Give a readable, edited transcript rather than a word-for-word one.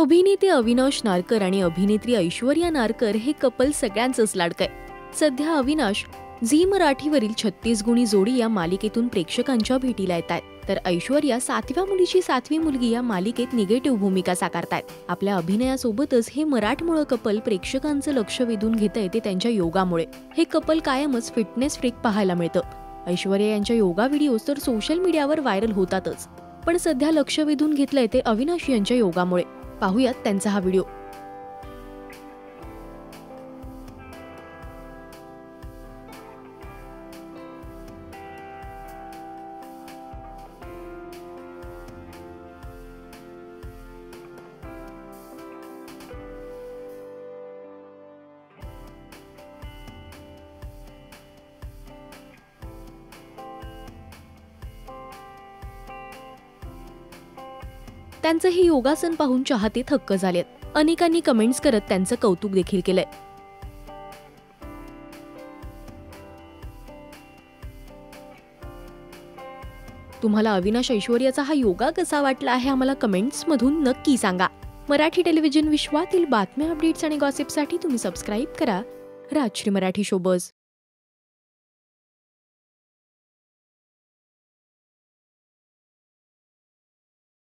अभिनेते अविनाश नारकर आणि अभिनेत्री ऐश्वर्या नारकर हे कपल सगळ्यांचंच लाडकं आहे। सध्या अविनाश झी मराठीवरील 36 गुणी जोड़ी या मालिकेतून प्रेक्षकांच्या भेटीला येत आहेत, तर ऐश्वर्या सातव्या मुलीची सातवी मुलगी या मालिकेत निगेटिव्ह भूमिका साकारतात। आपल्या अभिनयासोबतच हे मराठमोळे कपल प्रेक्षकांचं लक्ष वेधून घेतंय ते त्यांच्या योगामुळे। हे कपल कायमच फिटनेस फ्रीक पाहायला मिळतं। ऐश्वर्या यांच्या योगा व्हिडिओज तर सोशल मीडियावर व्हायरल होतातच, पण सध्या लक्ष वेधून घेतलंय ते अविनाश यांच्या योगामुळे। पाहूयात त्यांचा हा व्हिडिओ। त्यांचे हे योगासन पाहून चाहते थक्क झालेत। अनेकांनी कमेंट्स करत त्यांचं कौतुक देखील केलंय। तुम्हाला अविनाश ऐश्वर्याचा हा योगा कसा वाटला आहे आम्हाला कमेंट्स मधून नक्की सांगा। मराठी टेलिव्हिजन विश्वातील बातम्या, अपडेट्स आणि गॉसिपसाठी तुम्ही सबस्क्राइब करा राजश्री मराठी शोबज।